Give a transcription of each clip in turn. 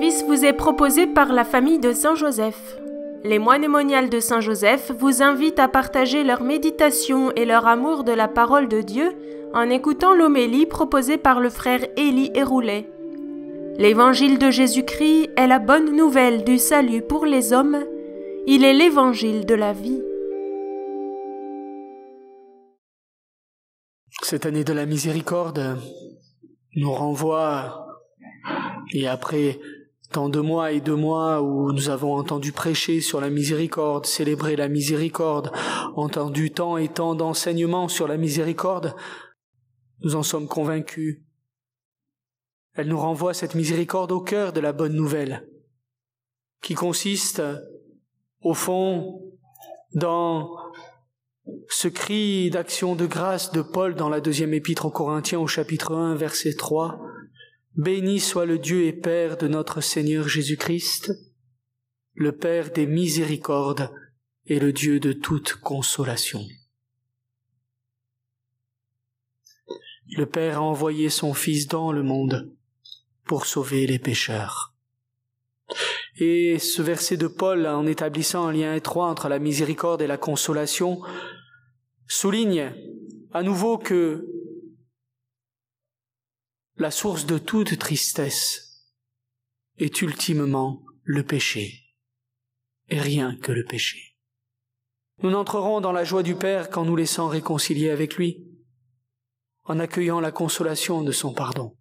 service vous est proposé par la famille de Saint Joseph. Les moines moniales de Saint Joseph vous invitent à partager leur méditation et leur amour de la parole de Dieu en écoutant l'homélie proposée par le frère Élie Ayroulet. L'évangile de Jésus-Christ est la bonne nouvelle du salut pour les hommes. Il est l'évangile de la vie. Cette année de la miséricorde nous renvoie, et après tant de mois et de mois où nous avons entendu prêcher sur la miséricorde, célébrer la miséricorde, entendu tant et tant d'enseignements sur la miséricorde, nous en sommes convaincus. Elle nous renvoie cette miséricorde au cœur de la bonne nouvelle, qui consiste, au fond, dans ce cri d'action de grâce de Paul dans la deuxième épître aux Corinthiens au chapitre 1, verset 3. Béni soit le Dieu et Père de notre Seigneur Jésus-Christ, le Père des miséricordes et le Dieu de toute consolation. Le Père a envoyé son Fils dans le monde pour sauver les pécheurs. Et ce verset de Paul, en établissant un lien étroit entre la miséricorde et la consolation, souligne à nouveau que la source de toute tristesse est ultimement le péché, et rien que le péché. Nous n'entrerons dans la joie du Père qu'en nous laissant réconcilier avec lui, en accueillant la consolation de son pardon.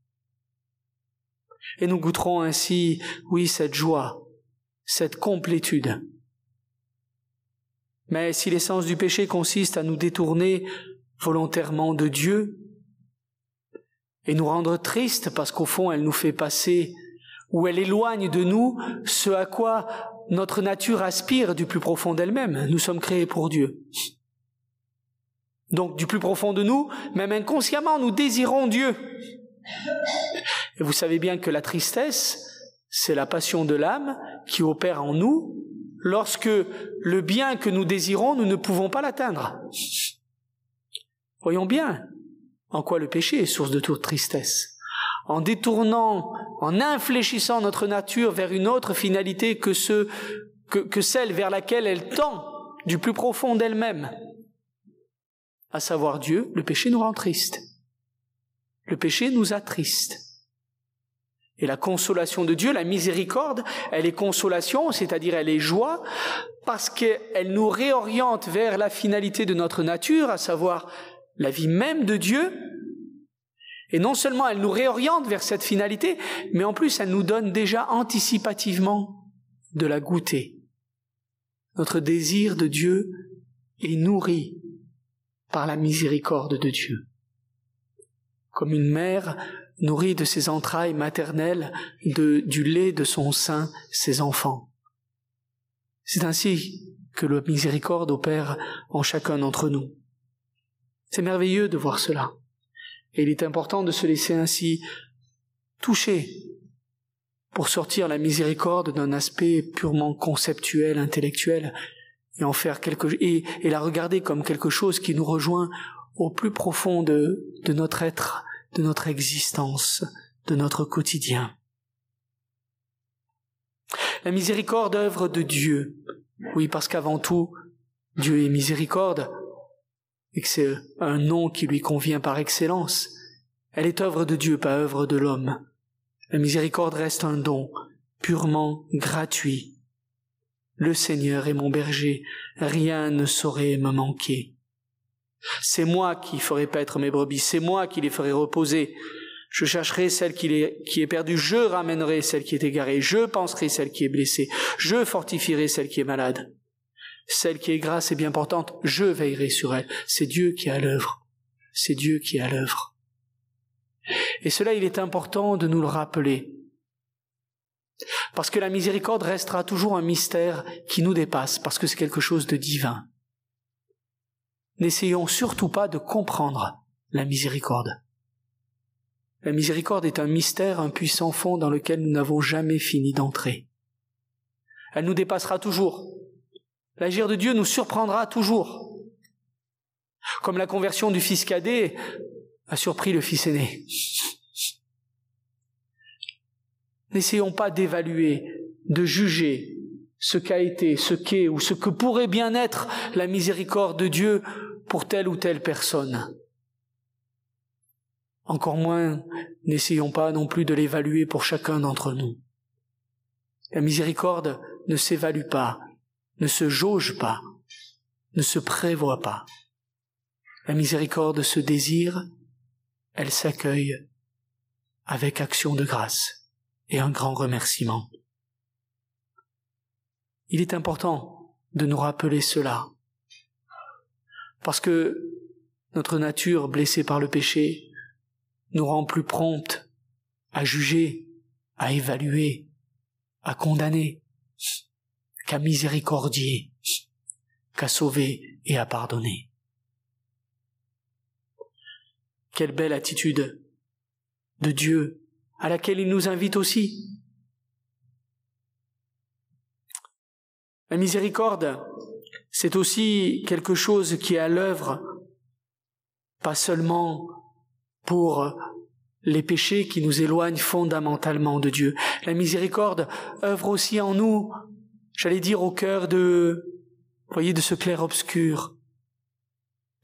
Et nous goûterons ainsi, oui, cette joie, cette complétude. Mais si l'essence du péché consiste à nous détourner volontairement de Dieu, et nous rendre tristes parce qu'au fond elle nous fait passer ou elle éloigne de nous ce à quoi notre nature aspire du plus profond d'elle-même. Nous sommes créés pour Dieu. Donc du plus profond de nous, même inconsciemment, nous désirons Dieu. Et vous savez bien que la tristesse, c'est la passion de l'âme qui opère en nous lorsque le bien que nous désirons, nous ne pouvons pas l'atteindre. Voyons bien en quoi le péché est source de toute tristesse. En détournant, en infléchissant notre nature vers une autre finalité que celle vers laquelle elle tend du plus profond d'elle-même, à savoir Dieu, le péché nous rend triste. Le péché nous attriste. Et la consolation de Dieu, la miséricorde, elle est consolation, c'est-à-dire elle est joie, parce qu'elle nous réoriente vers la finalité de notre nature, à savoir la vie même de Dieu, et non seulement elle nous réoriente vers cette finalité, mais en plus elle nous donne déjà anticipativement de la goûter. Notre désir de Dieu est nourri par la miséricorde de Dieu. Comme une mère nourrit de ses entrailles maternelles, du lait de son sein, ses enfants. C'est ainsi que la miséricorde opère en chacun d'entre nous. C'est merveilleux de voir cela. Et il est important de se laisser ainsi toucher pour sortir la miséricorde d'un aspect purement conceptuel, intellectuel, et en faire et la regarder comme quelque chose qui nous rejoint au plus profond de notre être, de notre existence, de notre quotidien. La miséricorde, œuvre de Dieu. Oui, parce qu'avant tout, Dieu est miséricorde, et que c'est un nom qui lui convient par excellence. Elle est œuvre de Dieu, pas œuvre de l'homme. La miséricorde reste un don purement gratuit. Le Seigneur est mon berger, rien ne saurait me manquer. C'est moi qui ferai paître mes brebis, c'est moi qui les ferai reposer. Je chercherai celle qui est perdue, je ramènerai celle qui est égarée, je panserai celle qui est blessée, je fortifierai celle qui est malade. Celle qui est grasse et bien portante, je veillerai sur elle. C'est Dieu qui est à l'œuvre. C'est Dieu qui est à l'œuvre. Et cela, il est important de nous le rappeler. Parce que la miséricorde restera toujours un mystère qui nous dépasse, parce que c'est quelque chose de divin. N'essayons surtout pas de comprendre la miséricorde. La miséricorde est un mystère, un puissant fond dans lequel nous n'avons jamais fini d'entrer. Elle nous dépassera toujours. L'agir de Dieu nous surprendra toujours. Comme la conversion du fils cadet a surpris le fils aîné. N'essayons pas d'évaluer, de juger ce qu'a été, ce qu'est ou ce que pourrait bien être la miséricorde de Dieu pour telle ou telle personne. Encore moins, n'essayons pas non plus de l'évaluer pour chacun d'entre nous. La miséricorde ne s'évalue pas, ne se jauge pas, ne se prévoit pas. La miséricorde se désire, elle s'accueille avec action de grâce et un grand remerciement. Il est important de nous rappeler cela, parce que notre nature blessée par le péché nous rend plus promptes à juger, à évaluer, à condamner, qu'à miséricordier, qu'à sauver et à pardonner. Quelle belle attitude de Dieu à laquelle il nous invite aussi. La miséricorde, c'est aussi quelque chose qui est à l'œuvre, pas seulement pour les péchés qui nous éloignent fondamentalement de Dieu. La miséricorde œuvre aussi en nous, j'allais dire au cœur de ce clair-obscur,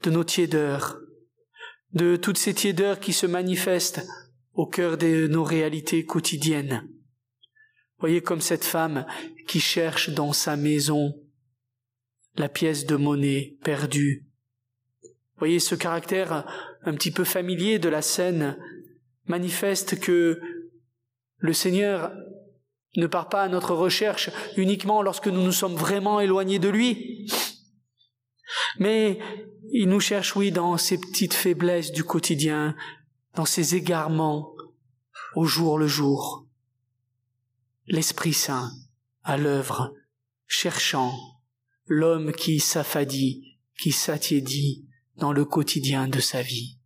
de nos tiédeurs, de toutes ces tiédeurs qui se manifestent au cœur de nos réalités quotidiennes. Voyez comme cette femme qui cherche dans sa maison la pièce de monnaie perdue. Voyez ce caractère un petit peu familier de la scène manifeste que le Seigneur ne part pas à notre recherche uniquement lorsque nous nous sommes vraiment éloignés de lui, mais il nous cherche, oui, dans ces petites faiblesses du quotidien, dans ces égarements au jour le jour. L'Esprit Saint à l'œuvre, cherchant l'homme qui s'affadit, qui s'attiédit dans le quotidien de sa vie.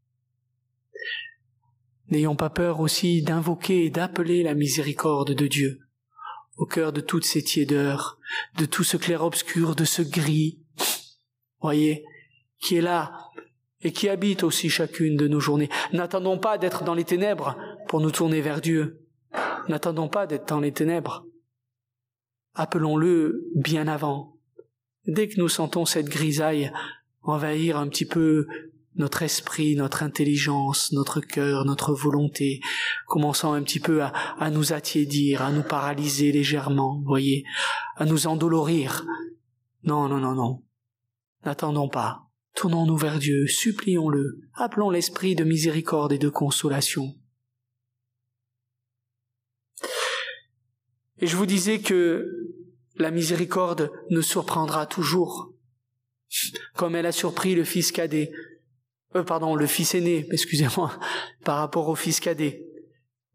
N'ayons pas peur aussi d'invoquer et d'appeler la miséricorde de Dieu au cœur de toutes ces tiédeurs, de tout ce clair-obscur, de ce gris, voyez, qui est là et qui habite aussi chacune de nos journées. N'attendons pas d'être dans les ténèbres pour nous tourner vers Dieu. N'attendons pas d'être dans les ténèbres. Appelons-le bien avant. Dès que nous sentons cette grisaille envahir un petit peu notre esprit, notre intelligence, notre cœur, notre volonté, commençant un petit peu à nous attiédir, à nous paralyser légèrement, voyez, à nous endolorir. Non. N'attendons pas. Tournons-nous vers Dieu, supplions-le, appelons l'esprit de miséricorde et de consolation. Et je vous disais que la miséricorde nous surprendra toujours, comme elle a surpris le fils cadet, le fils aîné, excusez-moi, par rapport au fils cadet.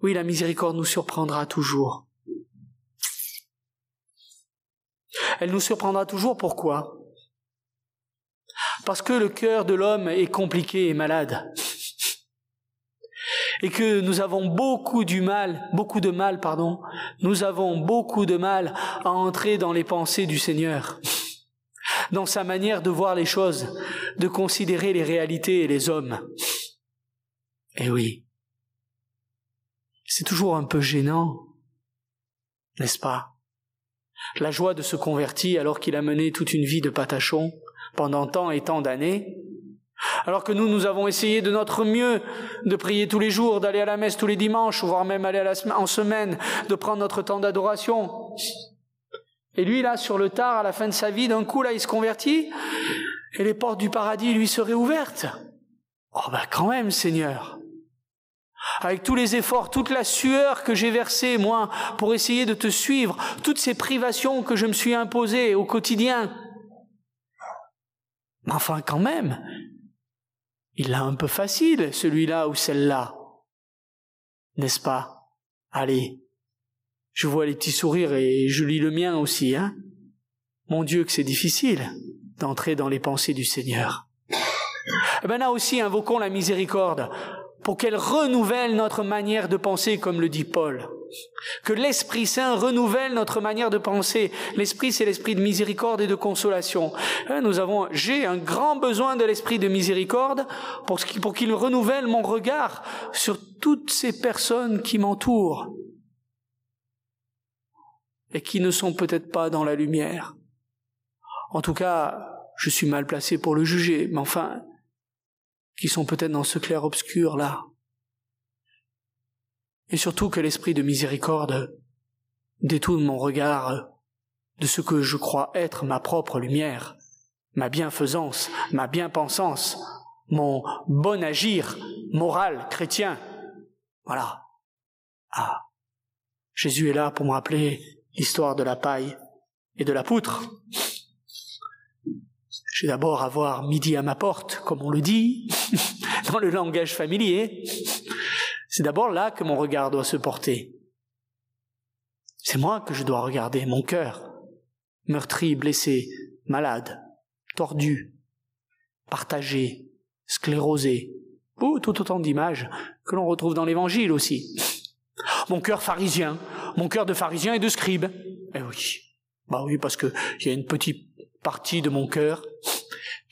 Oui, la miséricorde nous surprendra toujours. Elle nous surprendra toujours, pourquoi ? Parce que le cœur de l'homme est compliqué et malade. Et que nous avons beaucoup de mal à entrer dans les pensées du Seigneur, dans sa manière de voir les choses, de considérer les réalités et les hommes. Eh oui, c'est toujours un peu gênant, n'est-ce pas? La joie de se convertir alors qu'il a mené toute une vie de patachon pendant tant et tant d'années, alors que nous avons essayé de notre mieux de prier tous les jours, d'aller à la messe tous les dimanches, voire même aller en semaine, de prendre notre temps d'adoration. Et lui, là, sur le tard, à la fin de sa vie, d'un coup, là, il se convertit, et les portes du paradis lui seraient ouvertes. Oh ben quand même, Seigneur, avec tous les efforts, toute la sueur que j'ai versée, moi, pour essayer de te suivre, toutes ces privations que je me suis imposées au quotidien, mais enfin quand même, il l'a un peu facile, celui-là ou celle-là. N'est-ce pas? Allez, je vois les petits sourires et je lis le mien aussi, hein? Mon Dieu, que c'est difficile d'entrer dans les pensées du Seigneur. Eh bien là aussi, invoquons la miséricorde pour qu'elle renouvelle notre manière de penser, comme le dit Paul. Que l'Esprit Saint renouvelle notre manière de penser. L'Esprit, c'est l'Esprit de miséricorde et de consolation. J'ai un grand besoin de l'Esprit de miséricorde pour qu'il renouvelle mon regard sur toutes ces personnes qui m'entourent. et qui ne sont peut-être pas dans la lumière. En tout cas, je suis mal placé pour le juger, mais enfin, qui sont peut-être dans ce clair-obscur là. Et surtout que l'esprit de miséricorde détourne mon regard de ce que je crois être ma propre lumière, ma bienfaisance, ma bien-pensance, mon bon agir moral chrétien. Voilà. Ah, Jésus est là pour me rappeler l'histoire de la paille et de la poutre. Je vais d'abord avoir midi à ma porte, comme on le dit, dans le langage familier. C'est d'abord là que mon regard doit se porter. C'est moi que je dois regarder, mon cœur, meurtri, blessé, malade, tordu, partagé, sclérosé, ou tout autant d'images que l'on retrouve dans l'Évangile aussi. Mon cœur pharisien, mon cœur de pharisien et de scribe. Eh oui, bah oui, parce qu'il y a une petite partie de mon cœur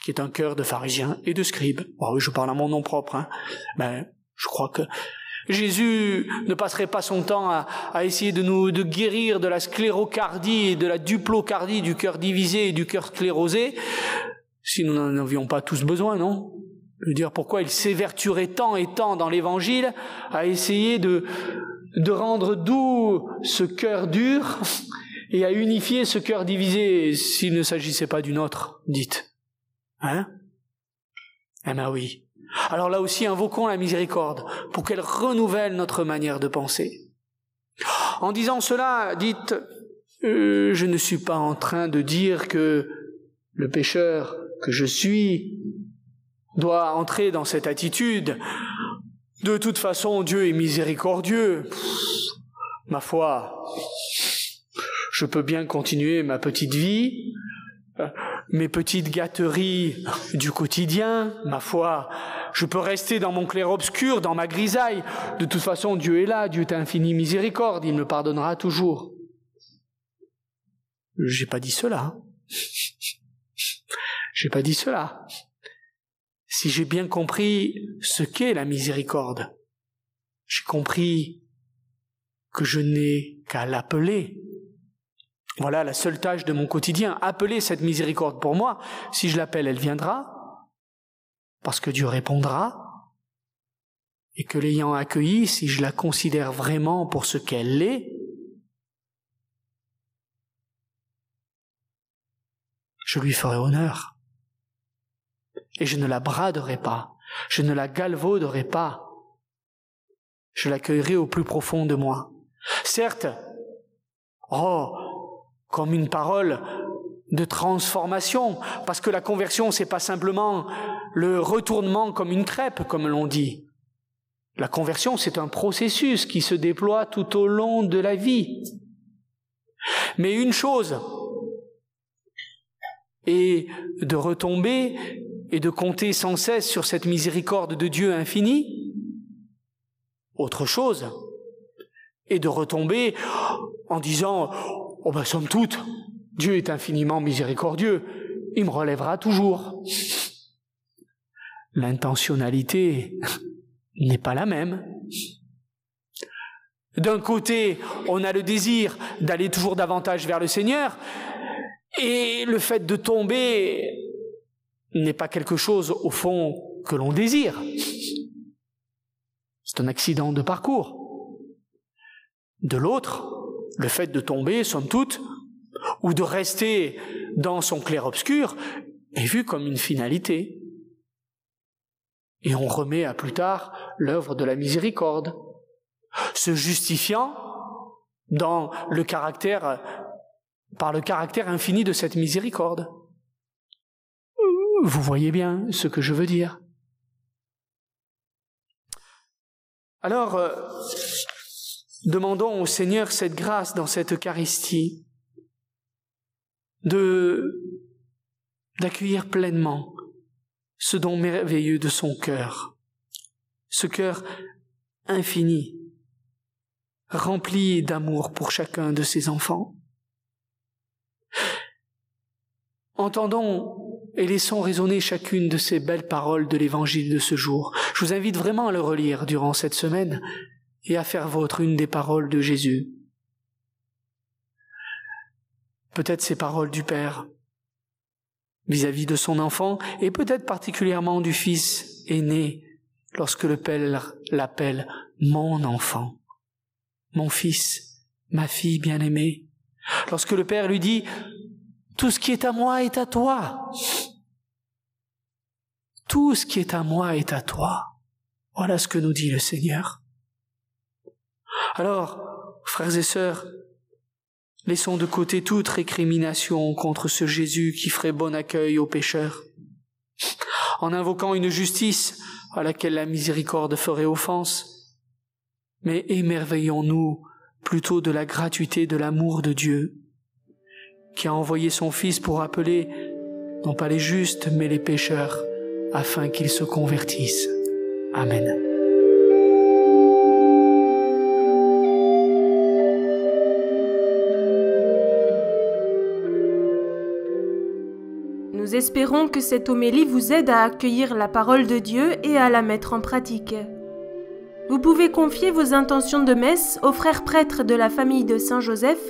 qui est un cœur de pharisien et de scribe. Bah oui, je parle à mon nom propre, hein. Ben, je crois que Jésus ne passerait pas son temps à essayer de guérir de la sclérocardie et de la duplocardie du cœur divisé et du cœur sclérosé, si nous n'en avions pas tous besoin, non? Je veux dire, pourquoi il s'évertuerait tant et tant dans l'Évangile à essayer de rendre doux ce cœur dur et à unifier ce cœur divisé s'il ne s'agissait pas d'une autre, dites. Hein? Eh ben oui. Alors là aussi, invoquons la miséricorde pour qu'elle renouvelle notre manière de penser. En disant cela, dites, je ne suis pas en train de dire que le pécheur que je suis doit entrer dans cette attitude. De toute façon, Dieu est miséricordieux. Ma foi, je peux bien continuer ma petite vie, mes petites gâteries du quotidien, ma foi, je peux rester dans mon clair-obscur, dans ma grisaille. De toute façon, Dieu est là, Dieu est infini miséricorde, il me pardonnera toujours. J'ai pas dit cela. J'ai pas dit cela. Si j'ai bien compris ce qu'est la miséricorde, j'ai compris que je n'ai qu'à l'appeler. Voilà la seule tâche de mon quotidien, appeler cette miséricorde pour moi. Si je l'appelle, elle viendra, parce que Dieu répondra, et que l'ayant accueillie, si je la considère vraiment pour ce qu'elle est, je lui ferai honneur. Et je ne la braderai pas, je ne la galvauderai pas, je l'accueillerai au plus profond de moi. Certes, oh, comme une parole de transformation, parce que la conversion, c'est pas simplement le retournement comme une crêpe, comme l'on dit. La conversion, c'est un processus qui se déploie tout au long de la vie. Mais une chose est de retomber et de compter sans cesse sur cette miséricorde de Dieu infinie, autre chose est de retomber en disant « Oh ben somme toute, Dieu est infiniment miséricordieux, il me relèvera toujours. » L'intentionnalité n'est pas la même. D'un côté, on a le désir d'aller toujours davantage vers le Seigneur, et le fait de tomber n'est pas quelque chose, au fond, que l'on désire. C'est un accident de parcours. De l'autre, le fait de tomber, somme toute, ou de rester dans son clair-obscur, est vu comme une finalité. Et on remet à plus tard l'œuvre de la miséricorde, se justifiant dans le caractère, par le caractère infini de cette miséricorde. Vous voyez bien ce que je veux dire. Alors, demandons au Seigneur cette grâce dans cette Eucharistie d'accueillir pleinement ce don merveilleux de son cœur, ce cœur infini, rempli d'amour pour chacun de ses enfants. Entendons et laissons résonner chacune de ces belles paroles de l'Évangile de ce jour. Je vous invite vraiment à le relire durant cette semaine et à faire vôtre une des paroles de Jésus. peut-être ces paroles du Père vis-à-vis de son enfant, et peut-être particulièrement du fils aîné, lorsque le Père l'appelle « mon enfant »,« mon fils »,« ma fille bien-aimée ». Lorsque le Père lui dit « tout ce qui est à moi est à toi ». Tout ce qui est à moi est à toi. Voilà ce que nous dit le Seigneur. Alors, frères et sœurs, laissons de côté toute récrimination contre ce Jésus qui ferait bon accueil aux pécheurs, en invoquant une justice à laquelle la miséricorde ferait offense, mais émerveillons-nous plutôt de la gratuité de l'amour de Dieu, qui a envoyé son Fils pour appeler, non pas les justes, mais les pécheurs, afin qu'ils se convertissent. Amen. Nous espérons que cette homélie vous aide à accueillir la parole de Dieu et à la mettre en pratique. Vous pouvez confier vos intentions de messe aux frères prêtres de la famille de Saint Joseph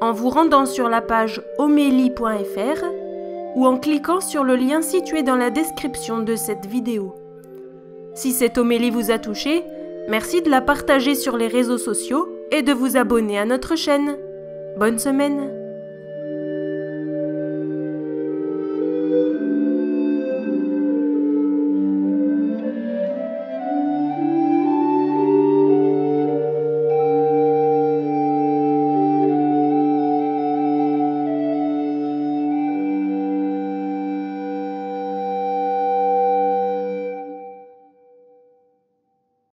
en vous rendant sur la page homélie.fr ou en cliquant sur le lien situé dans la description de cette vidéo. Si cette homélie vous a touché, merci de la partager sur les réseaux sociaux et de vous abonner à notre chaîne. Bonne semaine!